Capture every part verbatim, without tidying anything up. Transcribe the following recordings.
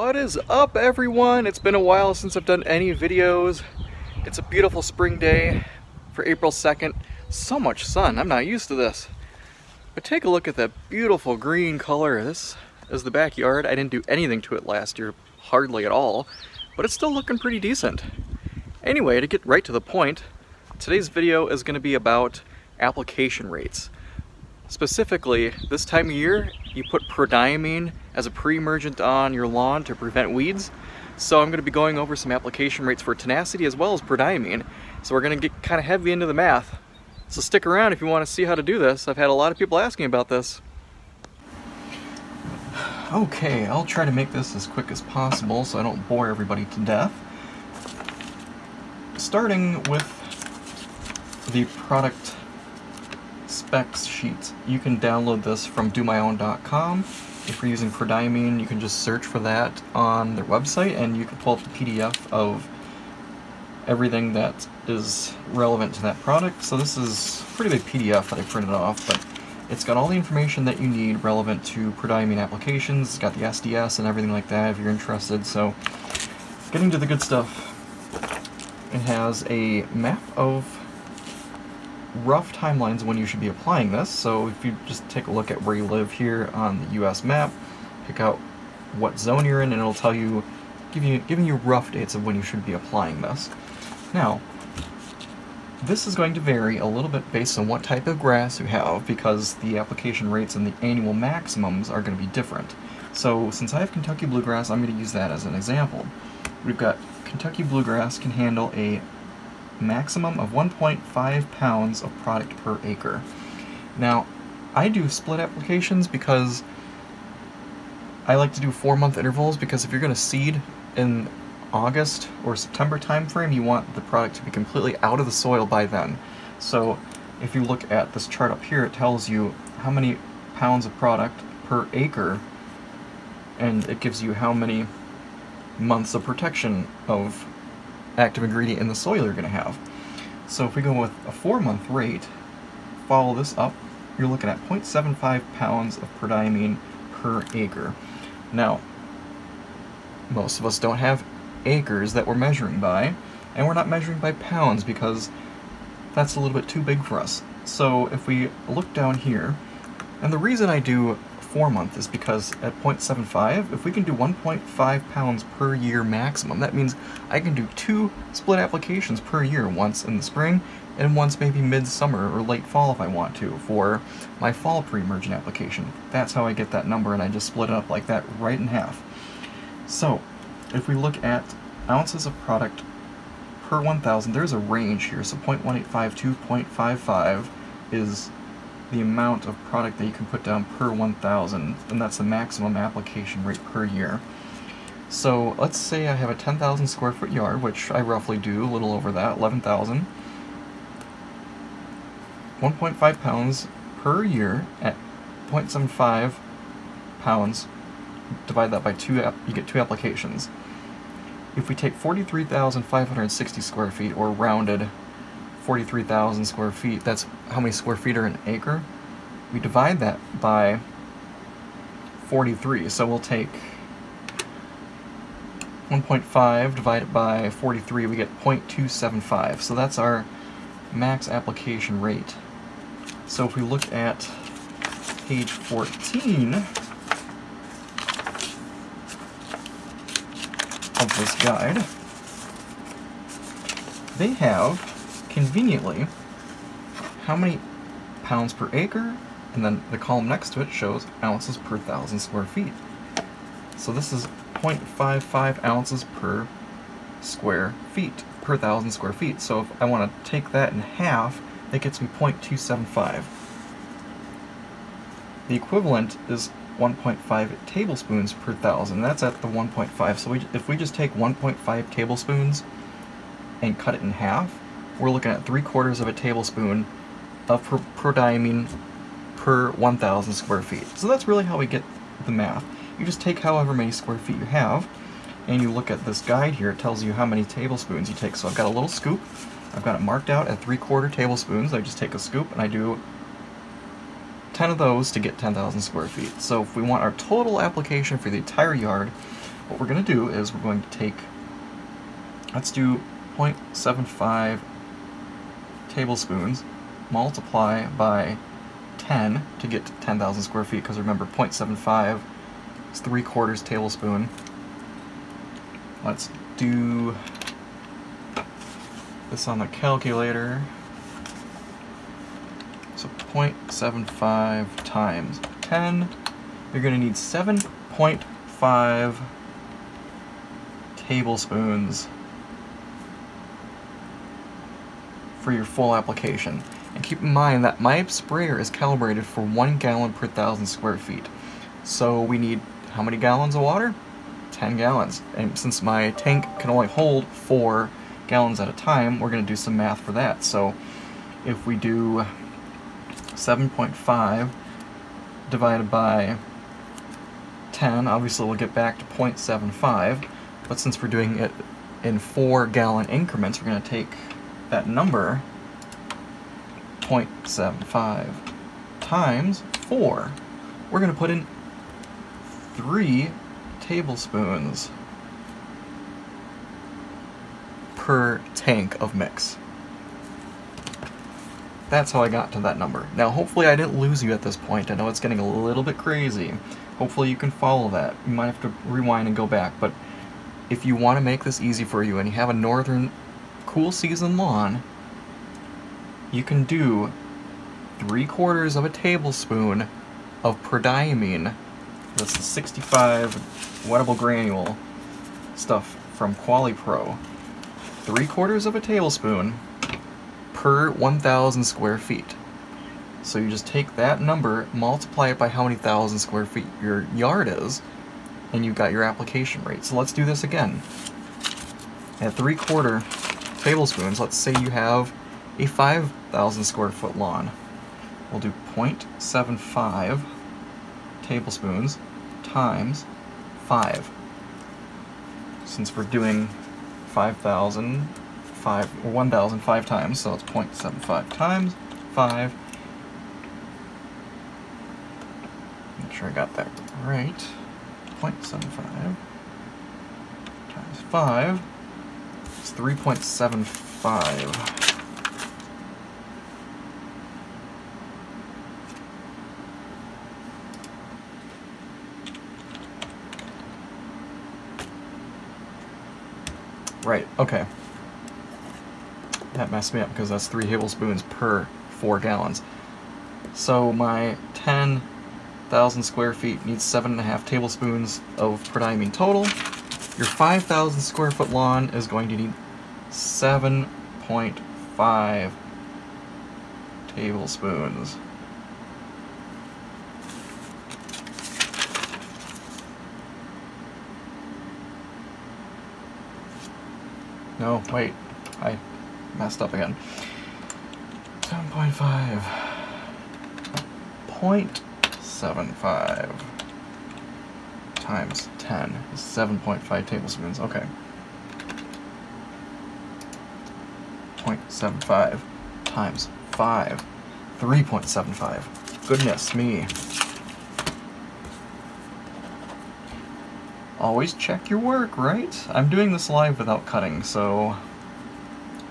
What is up, everyone? It's been a while since I've done any videos. It's a beautiful spring day for April second. So much sun, I'm not used to this. But take a look at that beautiful green color. This is the backyard. I didn't do anything to it last year, hardly at all, but it's still looking pretty decent. Anyway, to get right to the point, today's video is going to be about application rates. Specifically, this time of year, you put Prodiamine as a pre-emergent on your lawn to prevent weeds. So I'm going to be going over some application rates for Tenacity as well as Prodiamine. So we're going to get kind of heavy into the math. So stick around if you want to see how to do this. I've had a lot of people asking about this. Okay, I'll try to make this as quick as possible so I don't bore everybody to death. Starting with the product specs sheet. You can download this from do my own dot com. If you're using Prodiamine, you can just search for that on their website and you can pull up the P D F of everything that is relevant to that product. So this is a pretty big P D F that I printed off, but it's got all the information that you need relevant to Prodiamine applications. It's got the S D S and everything like that if you're interested. So getting to the good stuff, it has a map of rough timelines when you should be applying this. So if you just take a look at where you live here on the U S map, pick out what zone you're in, and it'll tell you, give you giving you rough dates of when you should be applying this. Now, this is going to vary a little bit based on what type of grass you have, because the application rates and the annual maximums are going to be different. So since I have Kentucky bluegrass, I'm going to use that as an example. We've got Kentucky bluegrass can handle a maximum of one point five pounds of product per acre. Now, I do split applications because I like to do four month intervals, because if you're going to seed in August or September time frame, you want the product to be completely out of the soil by then. So if you look at this chart up here, it tells you how many pounds of product per acre, and it gives you how many months of protection of active ingredient in the soil you're going to have. So if we go with a four month rate, follow this up, you're looking at zero point seven five pounds of Prodiamine per acre. Now, most of us don't have acres that we're measuring by, and we're not measuring by pounds because that's a little bit too big for us. So if we look down here, and the reason I do four month is because at zero point seven five, if we can do one point five pounds per year maximum, that means I can do two split applications per year, once in the spring and once maybe mid-summer or late fall if I want to for my fall pre-emergent application. That's how I get that number, and I just split it up like that right in half. So if we look at ounces of product per one thousand, there's a range here, so zero point one eight five to zero point five five is the amount of product that you can put down per one thousand, and that's the maximum application rate per year. So let's say I have a ten thousand square foot yard, which I roughly do, a little over that, eleven thousand. one point five pounds per year at zero point seven five pounds, divide that by two, you get two applications. If we take forty-three thousand five hundred sixty square feet, or rounded forty-three thousand square feet, that's how many square feet are in an acre. We divide that by forty-three, so we'll take one point five divided by forty-three, we get zero point two seven five. So that's our max application rate. So if we look at page fourteen of this guide, they have conveniently how many pounds per acre, and then the column next to it shows ounces per thousand square feet. So this is zero point five five ounces per square feet, per thousand square feet. So if I want to take that in half, that gets me zero point two seven five. The equivalent is one point five tablespoons per thousand. That's at the one point five. So we, if we just take one point five tablespoons and cut it in half, we're looking at three quarters of a tablespoon of Prodiamine per one thousand square feet. So that's really how we get the math. You just take however many square feet you have, and you look at this guide here, it tells you how many tablespoons you take. So I've got a little scoop, I've got it marked out at three quarter tablespoons. I just take a scoop and I do ten of those to get ten thousand square feet. So if we want our total application for the entire yard, what we're going to do is we're going to take, let's do zero point seven five tablespoons multiply by ten to get to ten thousand square feet, because remember zero point seven five is three quarters tablespoon. Let's do this on the calculator. So zero point seven five times ten, you're going to need seven point five tablespoons for your full application. And keep in mind that my sprayer is calibrated for one gallon per thousand square feet. So we need how many gallons of water? ten gallons. And since my tank can only hold four gallons at a time, we're going to do some math for that. So if we do seven point five divided by ten, obviously we'll get back to zero point seven five, but since we're doing it in four gallon increments, we're going to take that number, zero point seven five times four. We're going to put in three tablespoons per tank of mix. That's how I got to that number. Now hopefully I didn't lose you at this point. I know it's getting a little bit crazy. Hopefully you can follow that. You might have to rewind and go back, but if you want to make this easy for you and you have a northern cool season lawn, you can do three quarters of a tablespoon of Prodiamine. That's the sixty-five wettable granule stuff from QualiPro. Three quarters of a tablespoon per one thousand square feet. So you just take that number, multiply it by how many thousand square feet your yard is, and you've got your application rate. So let's do this again. At three quarter tablespoons, let's say you have a five thousand square foot lawn. We'll do zero point seven five tablespoons times five. Since we're doing five thousand, five, or one thousand five times, so it's zero point seven five times five. Make sure I got that right. zero point seven five times five. It's three point seven five. Right, okay. That messed me up because that's three tablespoons per four gallons. So my ten thousand square feet needs seven and a half tablespoons of Prodiamine total. Your five thousand square foot lawn is going to need seven point five tablespoons. No, wait, I messed up again. seven point five. zero point seven five times ten is seven point five tablespoons, okay. zero point seven five times five, three point seven five. Goodness me. Always check your work, right? I'm doing this live without cutting, so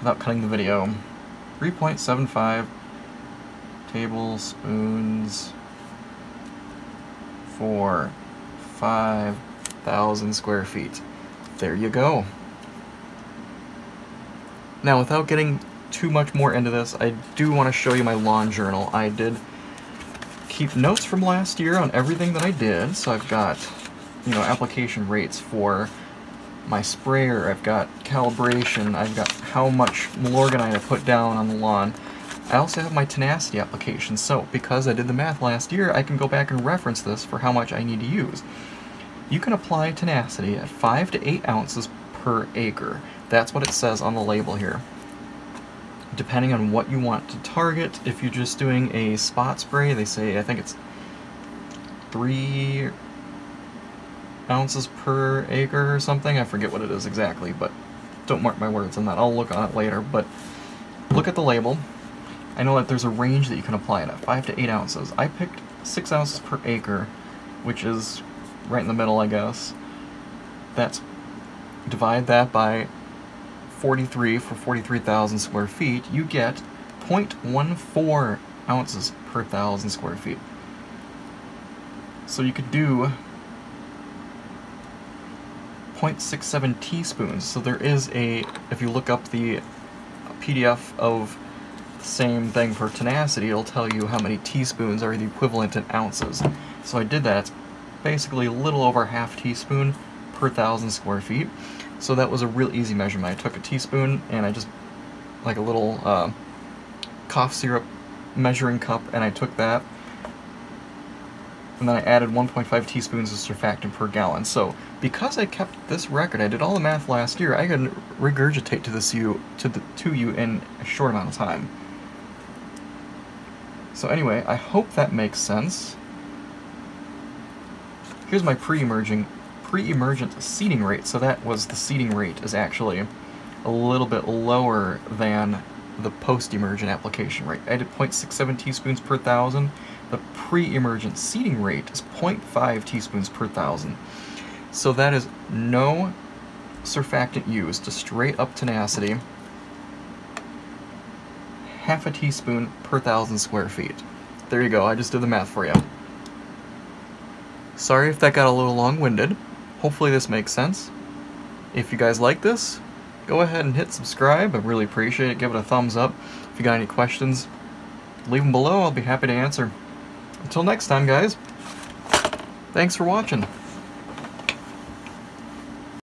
without cutting the video. three point seven five tablespoons for five thousand square feet. There you go. Now, without getting too much more into this, I do want to show you my lawn journal. I did keep notes from last year on everything that I did, so I've got, you know, application rates for my sprayer, I've got calibration, I've got how much Milorganite I put down on the lawn. I also have my Tenacity application, so because I did the math last year, I can go back and reference this for how much I need to use. You can apply Tenacity at five to eight ounces per acre. That's what it says on the label here. Depending on what you want to target, if you're just doing a spot spray, they say, I think it's three ounces per acre or something. I forget what it is exactly, but don't mark my words on that. I'll look on it later, but look at the label. I know that there's a range that you can apply it at, five to eight ounces. I picked six ounces per acre, which is right in the middle, I guess. that's divide that by forty-three for forty-three thousand square feet, you get zero point one four ounces per thousand square feet. So you could do zero point six seven teaspoons. So there is a, if you look up the P D F of the same thing for tenacity, it'll tell you how many teaspoons are the equivalent in ounces. So I did that. It's basically a little over half teaspoon per thousand square feet. So that was a real easy measurement. I took a teaspoon and I just, like a little uh, cough syrup measuring cup, and I took that, and then I added one point five teaspoons of surfactant per gallon. So because I kept this record, I did all the math last year, I can regurgitate to this you to the to you in a short amount of time. So anyway, I hope that makes sense. Here's my pre-emerging pre-emergent seeding rate. So that was the seeding rate is actually a little bit lower than the post-emergent application rate. I did zero point six seven teaspoons per thousand. The pre-emergent seeding rate is zero point five teaspoons per thousand. So that is no surfactant used, just straight up tenacity, half a teaspoon per thousand square feet. There you go, I just did the math for you. Sorry if that got a little long-winded. Hopefully this makes sense. If you guys like this, go ahead and hit subscribe. I really appreciate it. Give it a thumbs up. If you got any questions, leave them below. I'll be happy to answer. Until next time, guys, thanks for watching.